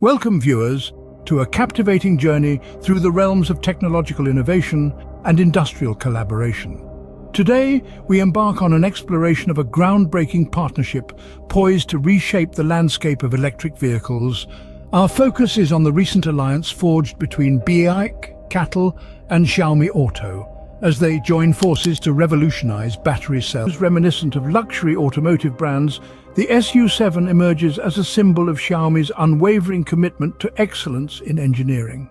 Welcome viewers to a captivating journey through the realms of technological innovation and industrial collaboration. Today, we embark on an exploration of a groundbreaking partnership poised to reshape the landscape of electric vehicles. Our focus is on the recent alliance forged between BAIC, CATL and Xiaomi Auto, as they join forces to revolutionize battery cells. Reminiscent of luxury automotive brands, the SU7 emerges as a symbol of Xiaomi's unwavering commitment to excellence in engineering.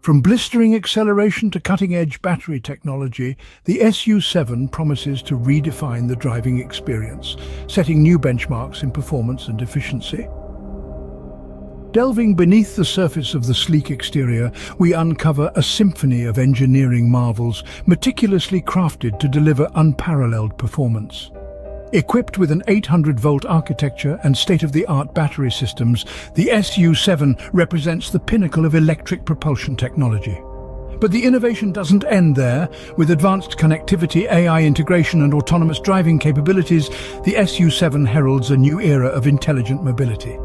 From blistering acceleration to cutting-edge battery technology, the SU7 promises to redefine the driving experience, setting new benchmarks in performance and efficiency. Delving beneath the surface of the sleek exterior, we uncover a symphony of engineering marvels, meticulously crafted to deliver unparalleled performance. Equipped with an 800-volt architecture and state-of-the-art battery systems, the SU7 represents the pinnacle of electric propulsion technology. But the innovation doesn't end there. With advanced connectivity, AI integration and autonomous driving capabilities, the SU7 heralds a new era of intelligent mobility.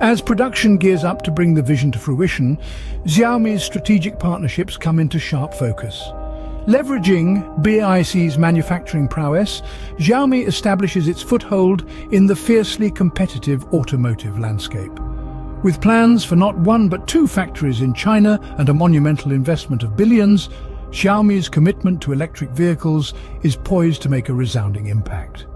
As production gears up to bring the vision to fruition, Xiaomi's strategic partnerships come into sharp focus. Leveraging BAIC's manufacturing prowess, Xiaomi establishes its foothold in the fiercely competitive automotive landscape. With plans for not one but two factories in China and a monumental investment of billions, Xiaomi's commitment to electric vehicles is poised to make a resounding impact.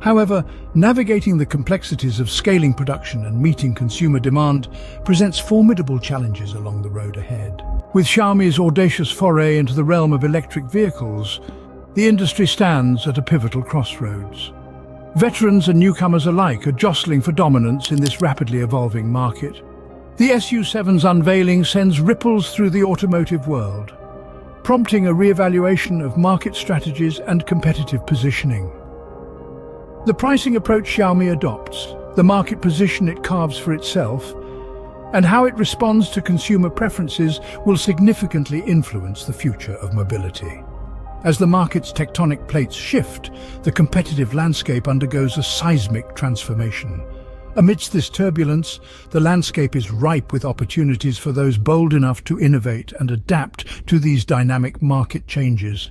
However, navigating the complexities of scaling production and meeting consumer demand presents formidable challenges along the road ahead. With Xiaomi's audacious foray into the realm of electric vehicles, the industry stands at a pivotal crossroads. Veterans and newcomers alike are jostling for dominance in this rapidly evolving market. The SU7's unveiling sends ripples through the automotive world, prompting a re-evaluation of market strategies and competitive positioning. The pricing approach Xiaomi adopts, the market position it carves for itself, and how it responds to consumer preferences will significantly influence the future of mobility. As the market's tectonic plates shift, the competitive landscape undergoes a seismic transformation. Amidst this turbulence, the landscape is ripe with opportunities for those bold enough to innovate and adapt to these dynamic market changes.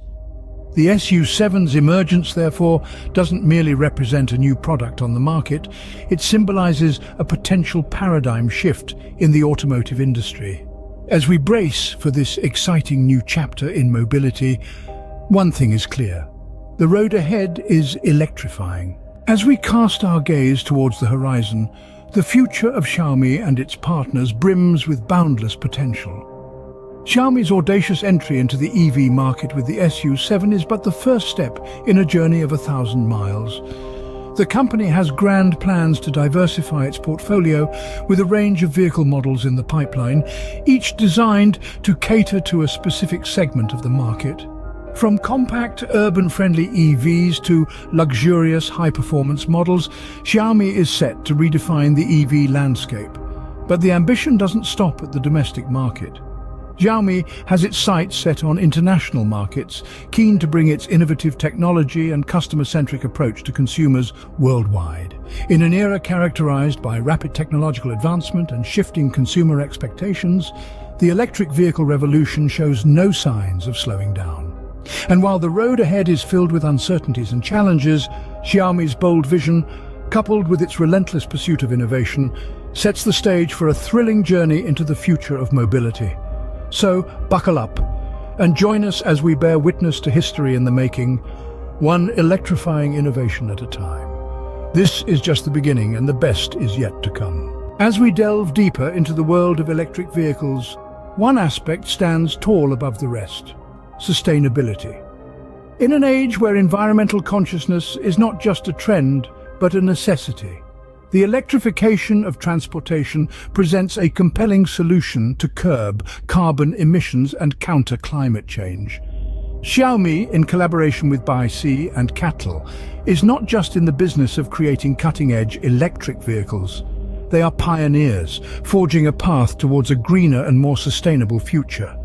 The SU7's emergence, therefore, doesn't merely represent a new product on the market, it symbolizes a potential paradigm shift in the automotive industry. As we brace for this exciting new chapter in mobility, one thing is clear: the road ahead is electrifying. As we cast our gaze towards the horizon, the future of Xiaomi and its partners brims with boundless potential. Xiaomi's audacious entry into the EV market with the SU7 is but the first step in a journey of 1,000 miles. The company has grand plans to diversify its portfolio with a range of vehicle models in the pipeline, each designed to cater to a specific segment of the market. From compact, urban-friendly EVs to luxurious, high-performance models, Xiaomi is set to redefine the EV landscape. But the ambition doesn't stop at the domestic market. Xiaomi has its sights set on international markets, keen to bring its innovative technology and customer-centric approach to consumers worldwide. In an era characterized by rapid technological advancement and shifting consumer expectations, the electric vehicle revolution shows no signs of slowing down. And while the road ahead is filled with uncertainties and challenges, Xiaomi's bold vision, coupled with its relentless pursuit of innovation, sets the stage for a thrilling journey into the future of mobility. So, buckle up and join us as we bear witness to history in the making, one electrifying innovation at a time. This is just the beginning, and the best is yet to come. As we delve deeper into the world of electric vehicles, one aspect stands tall above the rest: sustainability. In an age where environmental consciousness is not just a trend, but a necessity, the electrification of transportation presents a compelling solution to curb carbon emissions and counter climate change. Xiaomi, in collaboration with BAIC and CATL, is not just in the business of creating cutting-edge electric vehicles. They are pioneers, forging a path towards a greener and more sustainable future.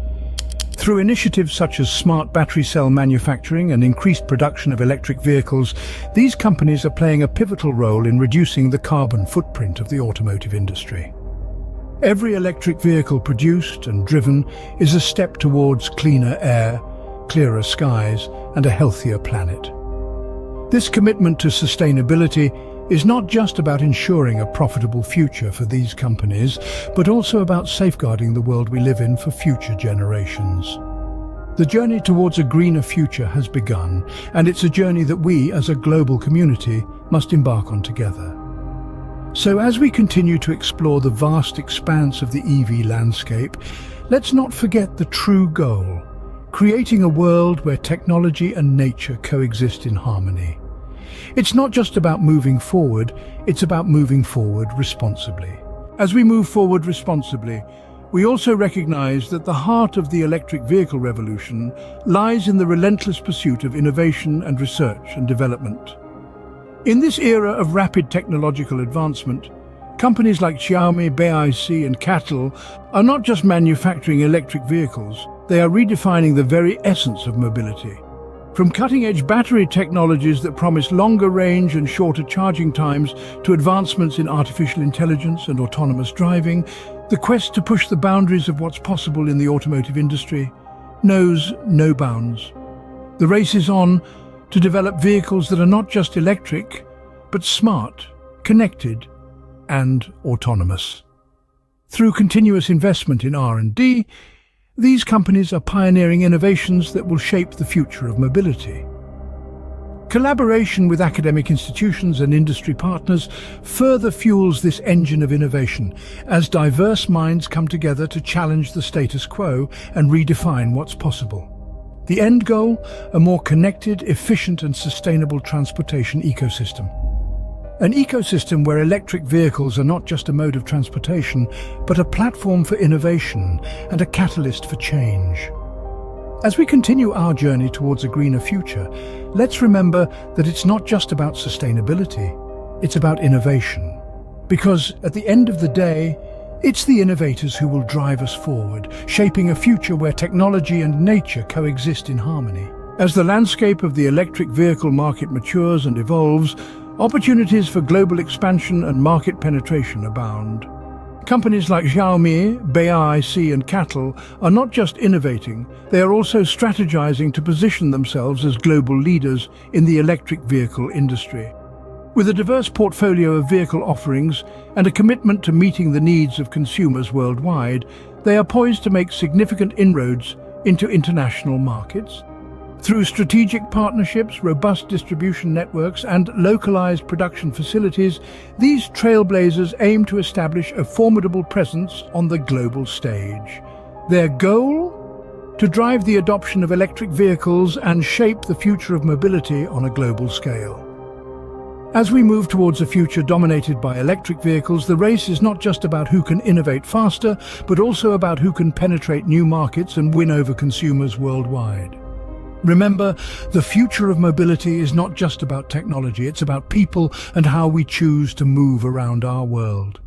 Through initiatives such as smart battery cell manufacturing and increased production of electric vehicles, these companies are playing a pivotal role in reducing the carbon footprint of the automotive industry. Every electric vehicle produced and driven is a step towards cleaner air, clearer skies, and a healthier planet. This commitment to sustainability is not just about ensuring a profitable future for these companies, but also about safeguarding the world we live in for future generations. The journey towards a greener future has begun, and it's a journey that we, as a global community, must embark on together. So as we continue to explore the vast expanse of the EV landscape, let's not forget the true goal: creating a world where technology and nature coexist in harmony. It's not just about moving forward, it's about moving forward responsibly. As we move forward responsibly, we also recognize that the heart of the electric vehicle revolution lies in the relentless pursuit of innovation and research and development. In this era of rapid technological advancement, companies like Xiaomi, BAIC and CATL are not just manufacturing electric vehicles, they are redefining the very essence of mobility. From cutting-edge battery technologies that promise longer range and shorter charging times to advancements in artificial intelligence and autonomous driving, the quest to push the boundaries of what's possible in the automotive industry knows no bounds. The race is on to develop vehicles that are not just electric, but smart, connected, and autonomous. Through continuous investment in R&D, these companies are pioneering innovations that will shape the future of mobility. Collaboration with academic institutions and industry partners further fuels this engine of innovation as diverse minds come together to challenge the status quo and redefine what's possible. The end goal, a more connected, efficient and sustainable transportation ecosystem. An ecosystem where electric vehicles are not just a mode of transportation, but a platform for innovation and a catalyst for change. As we continue our journey towards a greener future, let's remember that it's not just about sustainability, it's about innovation. Because at the end of the day, it's the innovators who will drive us forward, shaping a future where technology and nature coexist in harmony. As the landscape of the electric vehicle market matures and evolves, opportunities for global expansion and market penetration abound. Companies like Xiaomi, BAIC and CATL are not just innovating, they are also strategizing to position themselves as global leaders in the electric vehicle industry. With a diverse portfolio of vehicle offerings and a commitment to meeting the needs of consumers worldwide, they are poised to make significant inroads into international markets. Through strategic partnerships, robust distribution networks, and localized production facilities, these trailblazers aim to establish a formidable presence on the global stage. Their goal? To drive the adoption of electric vehicles and shape the future of mobility on a global scale. As we move towards a future dominated by electric vehicles, the race is not just about who can innovate faster, but also about who can penetrate new markets and win over consumers worldwide. Remember, the future of mobility is not just about technology, it's about people and how we choose to move around our world.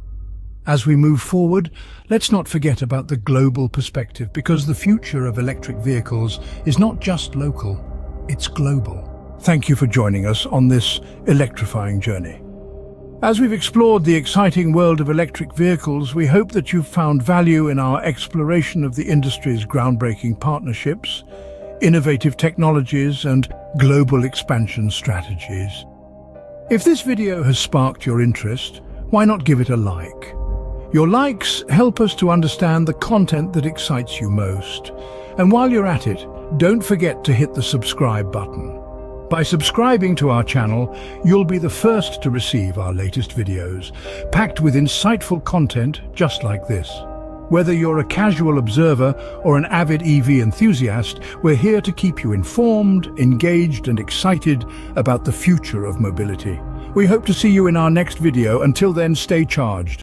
As we move forward, let's not forget about the global perspective, because the future of electric vehicles is not just local, it's global. Thank you for joining us on this electrifying journey. As we've explored the exciting world of electric vehicles, we hope that you've found value in our exploration of the industry's groundbreaking partnerships, innovative technologies and global expansion strategies. If this video has sparked your interest, why not give it a like? Your likes help us to understand the content that excites you most. And while you're at it, don't forget to hit the subscribe button. By subscribing to our channel, you'll be the first to receive our latest videos, packed with insightful content just like this. Whether you're a casual observer or an avid EV enthusiast, we're here to keep you informed, engaged, and excited about the future of mobility. We hope to see you in our next video. Until then, stay charged.